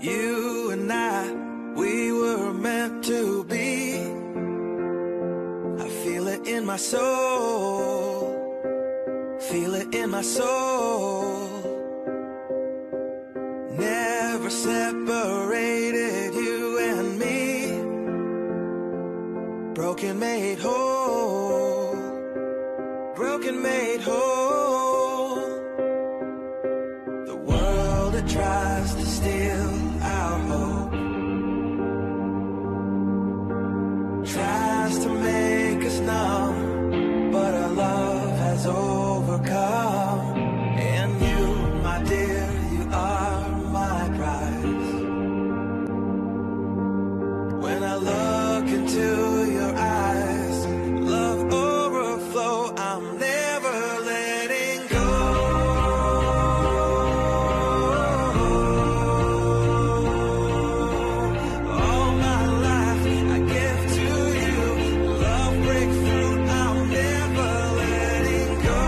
You and I, we were meant to be. I feel it in my soul, feel it in my soul. Never separated, you and me. Broken made whole, broken made whole. The world that tries to steal our hope tries to make us numb, but our love has overcome. And you, my dear, you are my prize. When I look into your eyes, love overflow, I'm never letting go. All my life I give to you. Love breakthrough, I'm never letting go.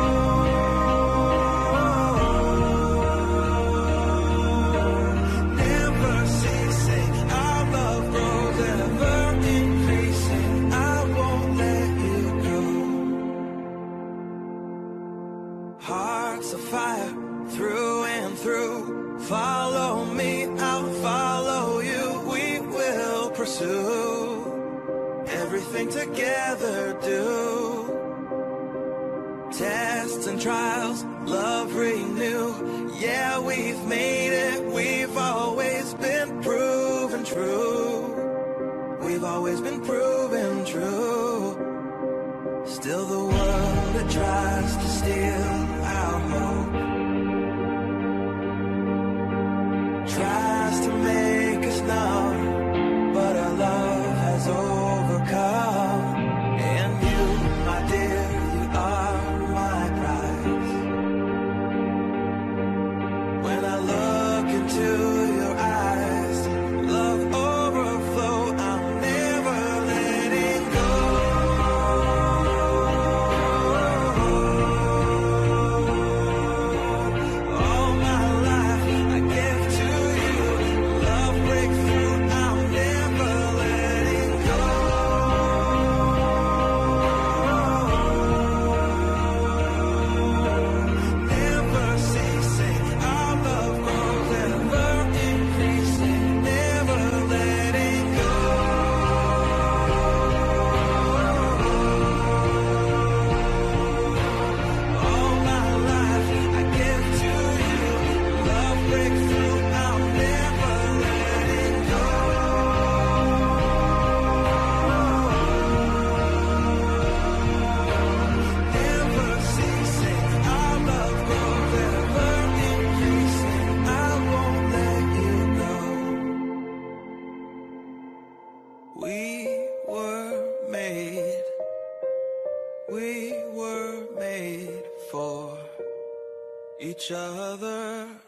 Never ceasing, our love grows ever increasing. I won't let you go. Hearts of fire, through and through. Follow me, I'll follow you. We will pursue everything together, do. Tests and trials, love renew. Yeah, we've made it, we've always been proven true. We've always been proven true. Still the world that tries to steal our hope tries to make us numb, but our love has overcome. And you, my dear, you are my prize. When I look into your eyes, love overflow, I'm never letting go. All my life I give to you. Love breakthrough, I'm never letting go. Never ceasing, our love grows ever increasing. Never letting go. All my life I give to you. Love breakthrough, I'm never letting go. Never ceasing, our love grows ever increasing. I won't let you go. We were made, we were made for each other.